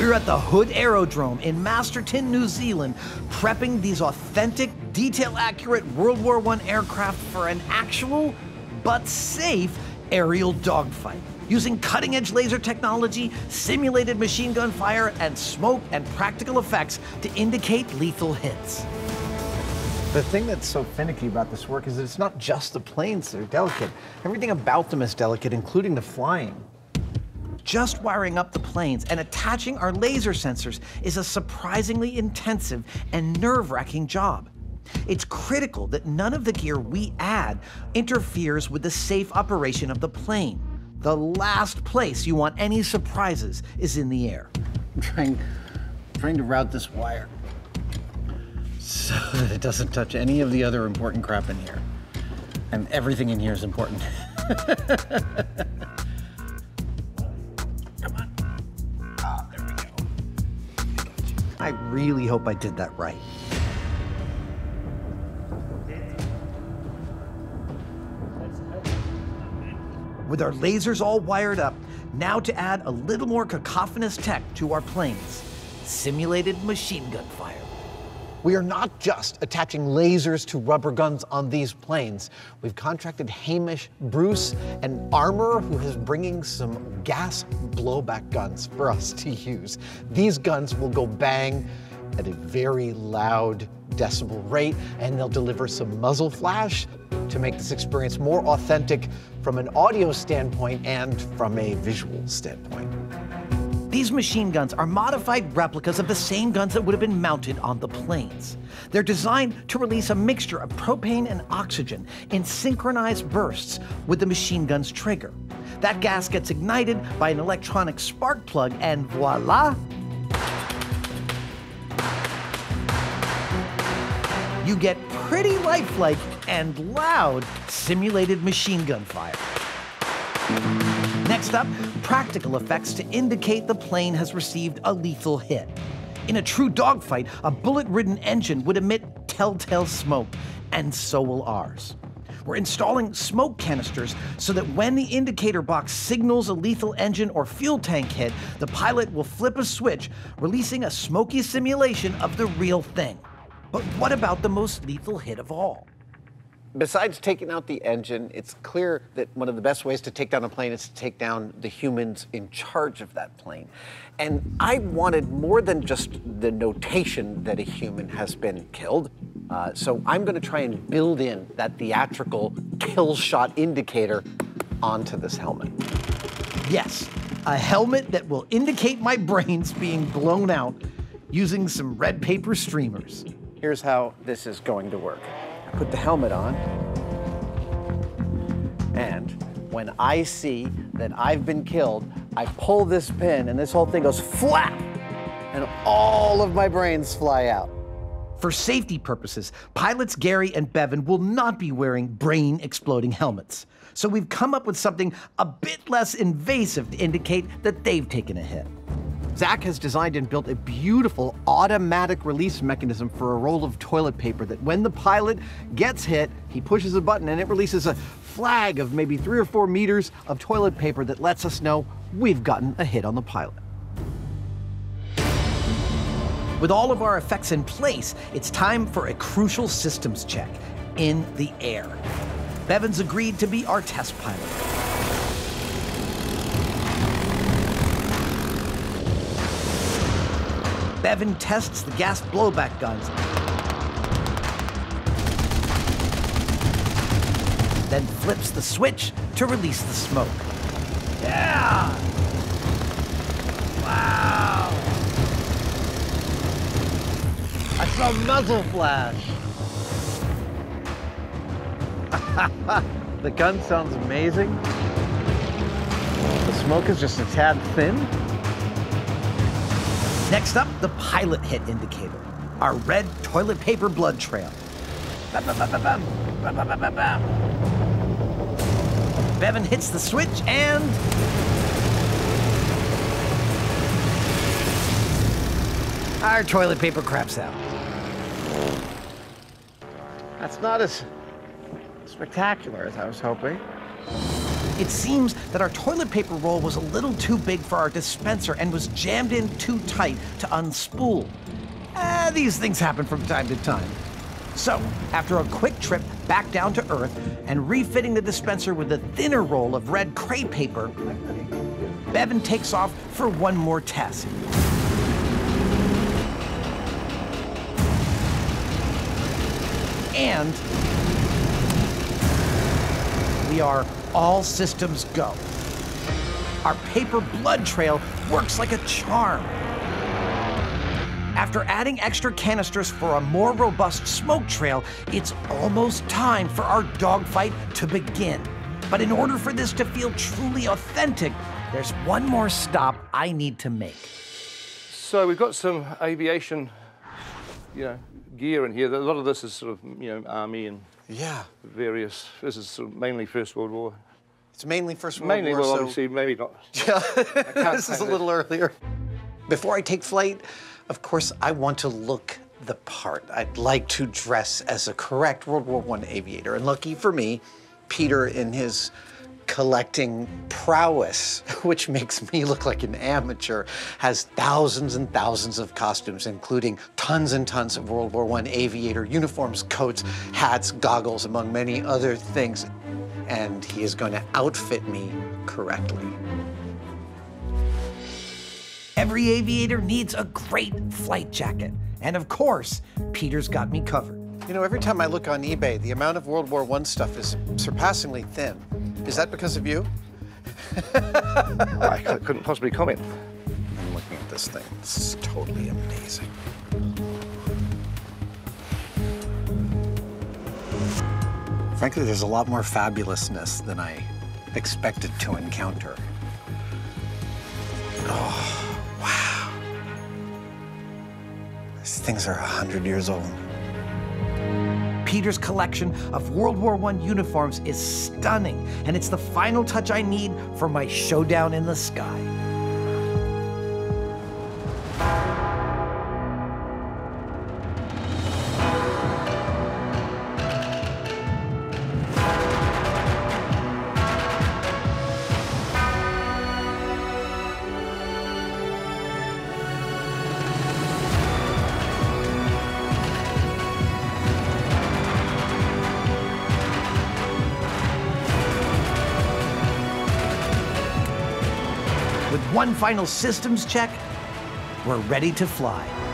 We're at the Hood Aerodrome in Masterton, New Zealand, prepping these authentic, detail-accurate World War I aircraft for an actual, but safe, aerial dogfight. Using cutting-edge laser technology, simulated machine gun fire, and smoke and practical effects to indicate lethal hits. The thing that's so finicky about this work is that it's not just the planes that are delicate. Everything about them is delicate, including the flying. Just wiring up the planes and attaching our laser sensors is a surprisingly intensive and nerve-wracking job. It's critical that none of the gear we add interferes with the safe operation of the plane. The last place you want any surprises is in the air. I'm trying to route this wire so that it doesn't touch any of the other important crap in here. And everything in here is important. Come on. Ah, there we go. I really hope I did that right. With our lasers all wired up, now to add a little more cacophonous tech to our planes. Simulated machine gun fire. We are not just attaching lasers to rubber guns on these planes. We've contracted Hamish Bruce, an armorer who is bringing some gas blowback guns for us to use. These guns will go bang at a very loud decibel rate, and they'll deliver some muzzle flash to make this experience more authentic from an audio standpoint and from a visual standpoint. These machine guns are modified replicas of the same guns that would have been mounted on the planes. They're designed to release a mixture of propane and oxygen in synchronized bursts with the machine gun's trigger. That gas gets ignited by an electronic spark plug, and voila, you get pretty lifelike and loud simulated machine gun fire. Next up, practical effects to indicate the plane has received a lethal hit. In a true dogfight, a bullet-ridden engine would emit telltale smoke, and so will ours. We're installing smoke canisters so that when the indicator box signals a lethal engine or fuel tank hit, the pilot will flip a switch, releasing a smoky simulation of the real thing. But what about the most lethal hit of all? Besides taking out the engine, it's clear that one of the best ways to take down a plane is to take down the humans in charge of that plane. And I wanted more than just the notation that a human has been killed. So I'm going to try and build in that theatrical kill shot indicator onto this helmet. Yes, a helmet that will indicate my brains being blown out using some red paper streamers. Here's how this is going to work. Put the helmet on, and when I see that I've been killed, I pull this pin and this whole thing goes flap, and all of my brains fly out. For safety purposes, pilots Gary and Bevan will not be wearing brain-exploding helmets. So we've come up with something a bit less invasive to indicate that they've taken a hit. Zach has designed and built a beautiful automatic release mechanism for a roll of toilet paper that when the pilot gets hit, he pushes a button and it releases a flag of maybe 3 or 4 meters of toilet paper that lets us know we've gotten a hit on the pilot. With all of our effects in place, it's time for a crucial systems check in the air. Bevan's agreed to be our test pilot. Bevan tests the gas blowback guns, then flips the switch to release the smoke. Yeah! Wow! I saw muzzle flash. The gun sounds amazing. The smoke is just a tad thin. Next up, the pilot hit indicator, our red toilet paper blood trail. Bam, bam, bam, bam, bam, bam, bam, bam. Bevan hits the switch and... our toilet paper craps out. That's not as spectacular as I was hoping. It seems that our toilet paper roll was a little too big for our dispenser and was jammed in too tight to unspool. These things happen from time to time. So, after a quick trip back down to Earth and refitting the dispenser with a thinner roll of red cray paper, Bevan takes off for one more test. And we are all systems go. Our paper blood trail works like a charm. After adding extra canisters for a more robust smoke trail, it's almost time for our dogfight to begin. But in order for this to feel truly authentic, there's one more stop I need to make. So we've got some aviation, gear in here. A lot of this is sort of, army and various. This is sort of mainly First World War. It's mainly First World War. Mainly, well, obviously, maybe not. Yeah, this is a little earlier. Before I take flight, of course, I want to look the part. I'd like to dress as a correct World War I aviator. And lucky for me, Peter, in his collecting prowess, which makes me look like an amateur, has thousands and thousands of costumes, including tons and tons of World War I aviator uniforms, coats, hats, goggles, among many other things. And he is going to outfit me correctly. Every aviator needs a great flight jacket. And of course, Peter's got me covered. You know, every time I look on eBay, the amount of World War I stuff is surpassingly thin. Is that because of you? I couldn't possibly comment. I'm looking at this thing. This is totally amazing. Frankly, there's a lot more fabulousness than I expected to encounter. Oh. Wow. These things are 100 years old. Peter's collection of World War I uniforms is stunning, and it's the final touch I need for my showdown in the sky. One final systems check, we're ready to fly.